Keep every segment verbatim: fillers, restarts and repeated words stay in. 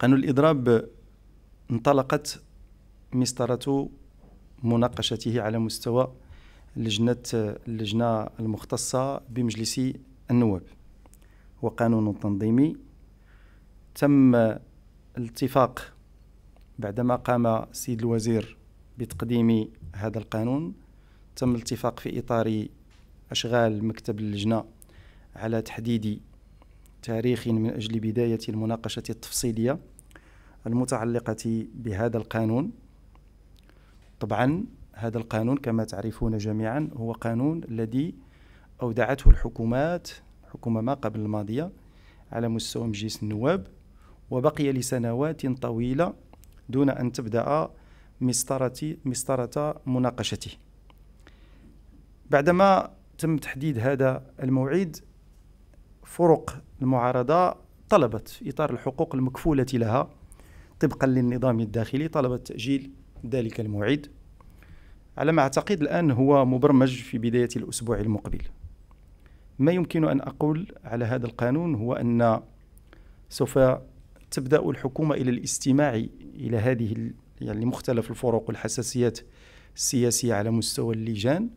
قانون الإضراب انطلقت مسطرة مناقشته على مستوى لجنة اللجنة المختصة بمجلس النواب، وقانون تنظيمي تم الاتفاق بعدما قام السيد الوزير بتقديم هذا القانون. تم الاتفاق في إطار أشغال مكتب اللجنة على تحديد تاريخ من أجل بداية المناقشة التفصيلية المتعلقة بهذا القانون. طبعا هذا القانون كما تعرفون جميعا هو قانون الذي أودعته الحكومات حكومة ما قبل الماضية على مستوى مجلس النواب، وبقي لسنوات طويلة دون أن تبدأ مسطرة مسطرة مناقشته. بعدما تم تحديد هذا الموعد، فرق المعارضة طلبت في إطار الحقوق المكفولة لها طبقا للنظام الداخلي طلبت تأجيل ذلك الموعد، على ما أعتقد الآن هو مبرمج في بداية الأسبوع المقبل. ما يمكن أن أقول على هذا القانون هو أن سوف تبدأ الحكومة إلى الاستماع إلى هذه يعني مختلف الفروق والحساسيات السياسية على مستوى اللجان،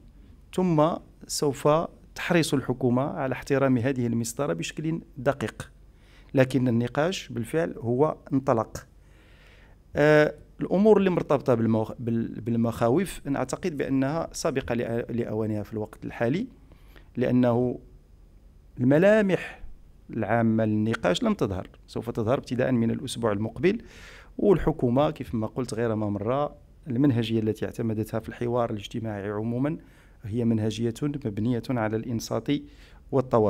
ثم سوف تحرص الحكومة على احترام هذه المسطرة بشكل دقيق، لكن النقاش بالفعل هو انطلق. آه الأمور اللي مرتبطة بالمخاوف نعتقد بأنها سابقة لأوانها في الوقت الحالي، لأنه الملامح العامة للنقاش لم تظهر، سوف تظهر ابتداء من الأسبوع المقبل. والحكومة كيف ما قلت غير ما مرة، المنهجية التي اعتمدتها في الحوار الاجتماعي عموما هي منهجية مبنية على الإنصات والتواصل.